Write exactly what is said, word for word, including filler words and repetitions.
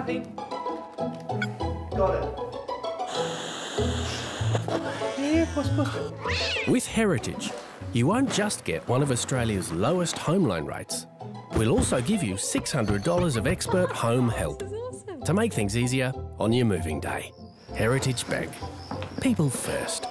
happy. Got it. With Heritage, you won't just get one of Australia's lowest home loan rates. We'll also give you six hundred dollars of expert home help. Awesome. To make things easier on your moving day. Heritage Bank. People first.